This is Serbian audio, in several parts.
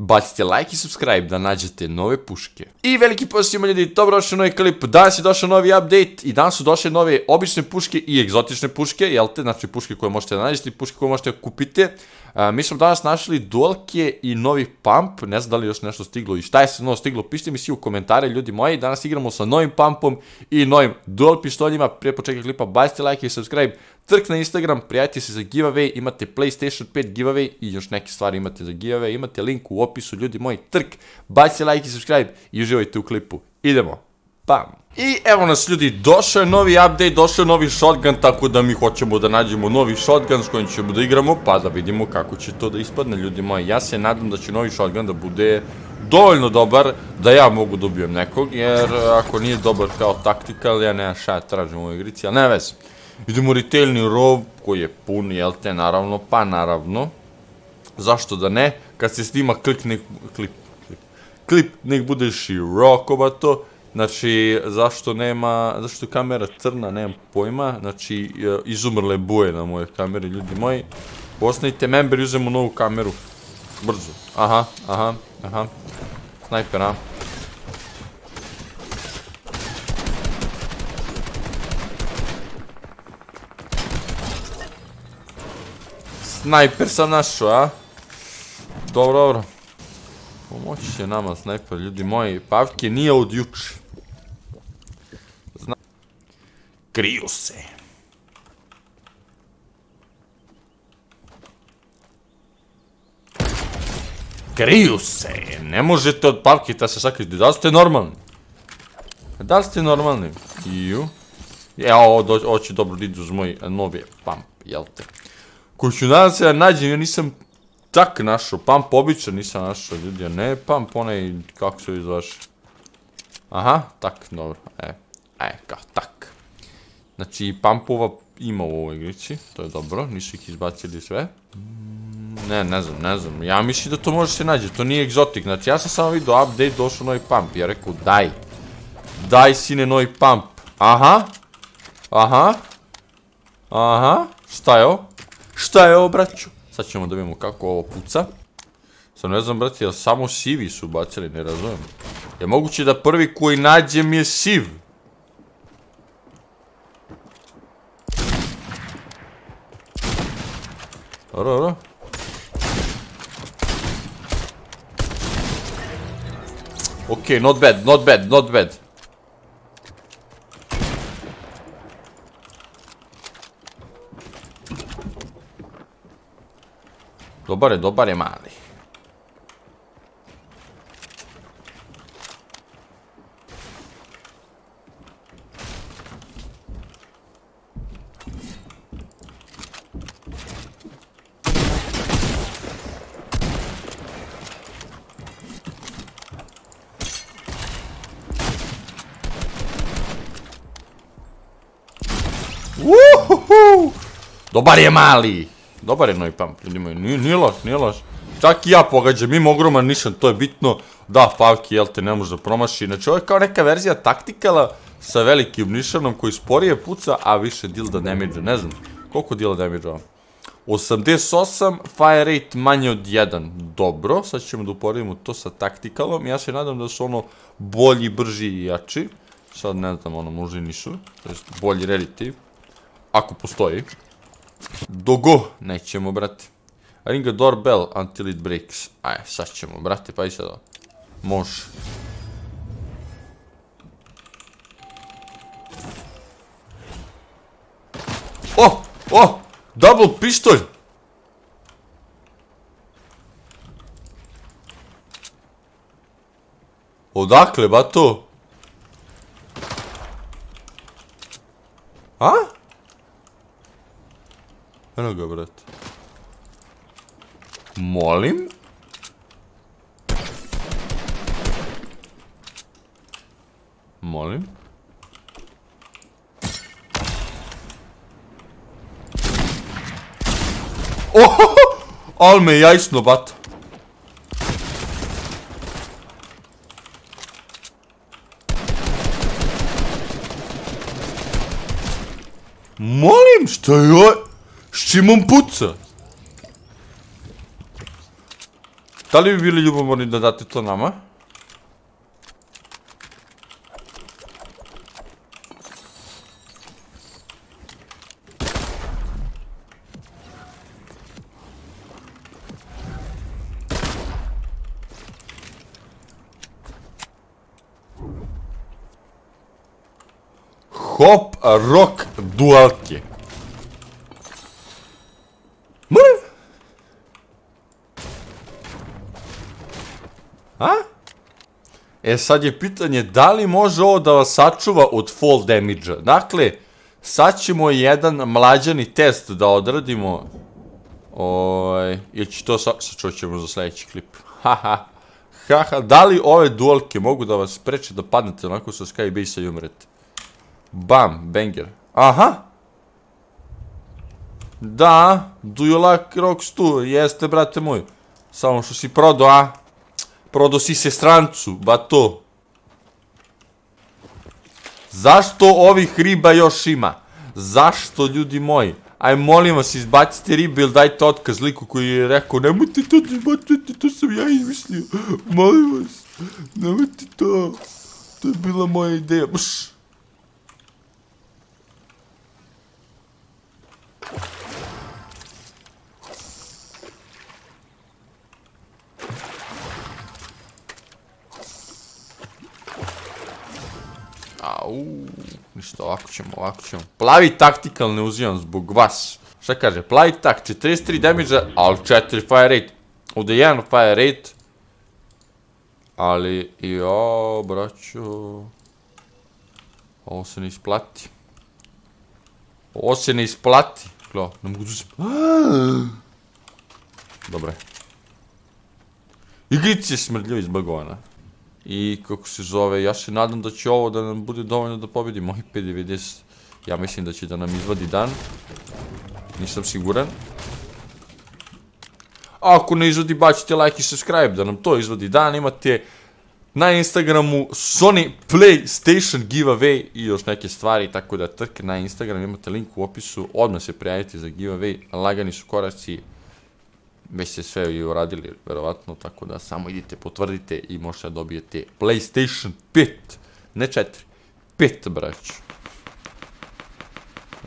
Bacite like i subscribe da nađete nove puške. I veliki pozdrav ljudi, dobrodošli u novi klip. Danas je došao novi update i danas su došle nove obične puške i egzotične puške, jel te? Znači puške koje možete da nađete i puške koje možete da kupite. Mi smo danas našli dualke i novi pump, ne znam da li još nešto stiglo i šta je se novo stiglo, pišite mi svi u komentare ljudi moji. Danas igramo sa novim pumpom i novim dual pištoljima. Prije početka klipa bacite like i subscribe, trk na Instagram, prijavite se za giveaway, imate PlayStation 5 giveaway i još neke stvari imate za giveaway, imate link u opisu ljudi moji, trk, bacite like i subscribe i uživajte u klipu, idemo, pam! I evo nas ljudi, došao je novi update, došao je novi shotgun, tako da mi hoćemo da nađemo novi shotgun s kojim ćemo da igramo, pa da vidimo kako će to da ispadne ljudi moji. Ja se nadam da će novi shotgun da bude dovoljno dobar da ja mogu dobijem nekog, jer ako nije dobar kao taktikal, ja nemam šta tražim u ovoj igrici, ali ne vez. Idemo retailni rov koji je pun, jel te, naravno, pa naravno. Zašto da ne, kad se snima klip nek bude široko bato. Znači, zašto nema, zašto je kamera crna, nemam pojma, znači, izumrle boje na moje kamere, ljudi moji. Osnajte member, uzemo novu kameru, brzo, aha, snajper, aha. Snajper sam našao, a? Dobro. Pomoći će nama snajper, ljudi moji. Pavke nije od juče. Kriju se. Kriju se. Ne možete od Pavke da se sakriti. Da li ste normalni? Da li ste normalni? Iju. Evo, hoće dobro da idu uz moj novi pump, jel te? Koju ću nadam se da nađem, ja nisam tak našao, pump običan nisam našao ljudi, a ne pump onaj, kako se izvaši. Aha, tak, dobro, kao tak. Znači, pumpova ima u ovoj igrici, to je dobro, nisu ih izbacili sve. Ne znam, ja mislim da to može se nađe, to nije egzotik, znači ja sam samo vidio update, došao novi pump, ja rekao daj sine novi pump, aha, šta je ovo? Šta je ovo, braću? Sad ćemo da vidimo kako ovo puca. Sam ne znam, brati, jel samo sivi su bacili, ne razumijem. Je moguće da prvi koji nađem je siv? Dobro. Okej, not bad. Dobar je mali. Uhuhu! Dobar je mali. Dobar je novi pump, ljudi moji, nije loš. Čak i ja pogađam, ima ogroman nišan, to je bitno. Da, Pavki, jel te, ne može da promaši. Znači, ovo je kao neka verzija taktikala sa velikim nišanom koji sporije puca, a više deal da damage-a, ne znam. Koliko deal da damage-a? 88, fire rate manje od 1. Dobro, sad ćemo da uporedimo to sa taktikalom. Ja se nadam da su ono bolji, brži i jači. Sad ne znam, ono, možda i nisu. Bolji relativ, ako postoji. Dogo, nećemo brate. Ring a doorbell until it breaks. Ajde, sad ćemo brate, pa i sad ovo. Može. O, double pištolj. Odakle bato? A? Eno ga, brate. Molim? Molim? Ohoho! Al me jajsno, bata. Molim? Šta je ovo? S čim on puca? Da li bi bili ljubomorni da date to nama? Hop, rock, dualke. Moram? A? E sad je pitanje da li može ovo da vas sačuva od fall damage-a. Dakle, sad ćemo jedan mlađani test da odradimo. Ili će to sačuvat ćemo za sljedeći klip. Haha, da li ove dualke mogu da vas spreče da padnete onako sa skybase-a i umrete? Bam, banger. Aha. Da, do you like rocks too? Jeste, brate moj. Samo što si prodao, a? Prodao si se strancu, ba to. Zašto ovih riba još ima? Zašto, ljudi moji? Aj, molim vas, izbacite ribe ili dajte otkaz liku koji je rekao nemojte to izbaciti, to sam ja izmislio. Molim vas, nemojte to. To je bila moja ideja. Mš. Ništa, ovako ćemo. Plavi taktikal ne uzimam zbog vas. Šta kaže, plavi tak, 43 damage-a, ali 4 fire rate. Ovdje je 1 fire rate. Ali, jo, braćo. Ovo se ne isplati. Gledaj, ne mogu uzim. Dobre. Igrica je smrdljiva izbagovana. I kako se zove, ja se nadam da će ovo da nam bude dovoljno da pobedi moj 590. Ja mislim da će da nam izvadi dan. Nisam siguran. Ako ne izvadi, bacite like i subscribe da nam to izvadi dan. Imate na Instagramu Sony PlayStation giveaway i još neke stvari. Tako da trke na Instagram, imate link u opisu. Odmah se prijavite za giveaway. Lagani su koraci. Već ste sve i uradili, verovatno, tako da samo idite, potvrdite i možete da dobijete PlayStation 5. Ne 4, 5, brać.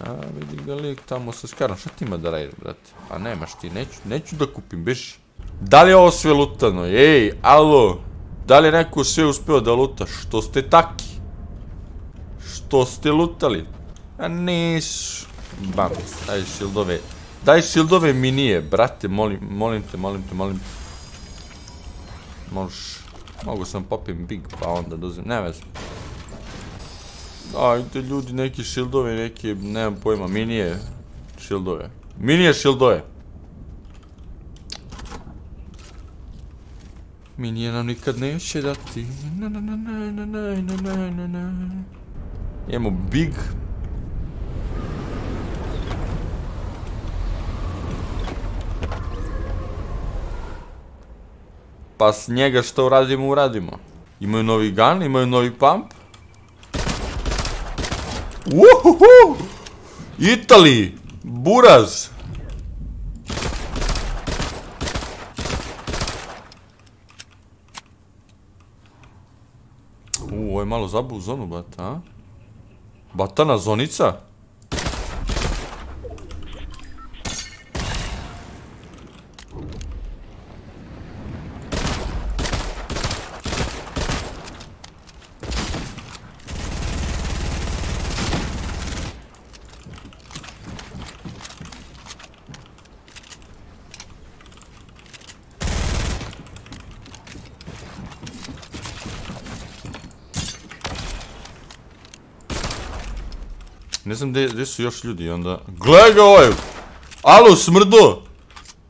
A, vidi ga lik tamo sa skarom, šta ti ima da radi, brate? A nemaš ti, neću da kupim, beži. Da li je ovo sve lutano? Ej, alo, da li je neko sve uspeo da luta? Što ste taki? Što ste lutali? A nisu. Bam, daj šildove. Daj shieldove mi nije, brate, molim te. Možeš, mogu sam popim big pa onda dozim, ne vezim. Dajte ljudi neke shieldove, neke, nemam pojma, minije shieldove. Minije nam nikad neće dati. Imamo big. Pa s njega što uradimo. Imaju novi gun, imaju novi pump. Uhuhu! Italiji! Buraz! Ovo je malo zabu u zonu, bata, a? Batana zonica? Ne znam gdje su još ljudi, onda... Gle ga ovaj! Alo, smrdo!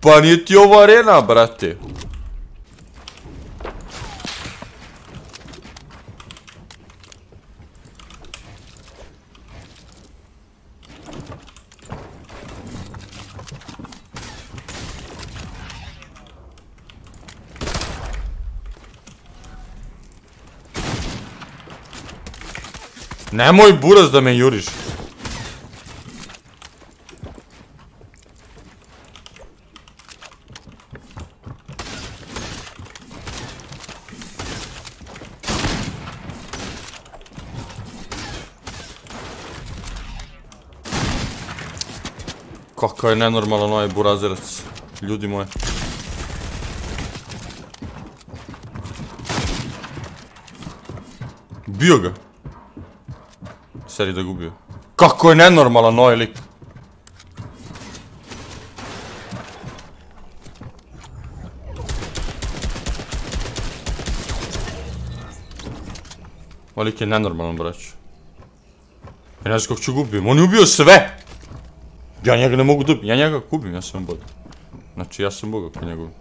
Pa nije ti ova arena, brate! Nemoj, buraz, da me juriš! Kako je nenormalan ovaj burazirac, ljudi moje. Bio ga. Seri da ga ubio. Kako je nenormalan ovaj lik. Ovaj lik je nenormalan, braću. Ja ne znam kako ću ga ubiti, on je ubio sve! Ja njega ne mogu dobiti, ja njega ubim, ja sam bog. Znači ja sam bog ako njega ubim.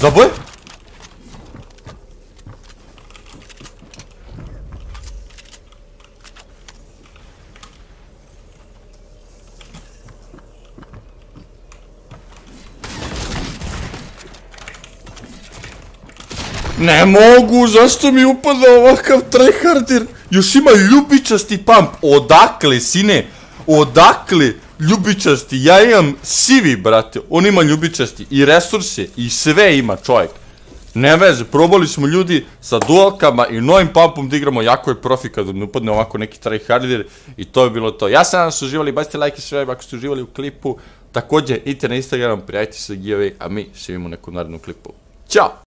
Забой? Ne mogu, zašto mi upada ovakav tryharder? Još ima ljubičasti pump. Odakle, sine? Odakle ljubičasti? Ja imam sivi, brate. On ima ljubičasti i resurse i sve ima, čovjek. Ne veze, probali smo, ljudi, sa dualkama i novim pumpom da igramo. Jako je profi kad mi upadne ovako neki tryharder i to je bilo to. Ja sam nas uživali, bacite like i subscribe ako ste uživali u klipu. Također, idite na Instagram, prijavite se za giveaway, a mi se vidimo u nekom narednom klipu. Ćao!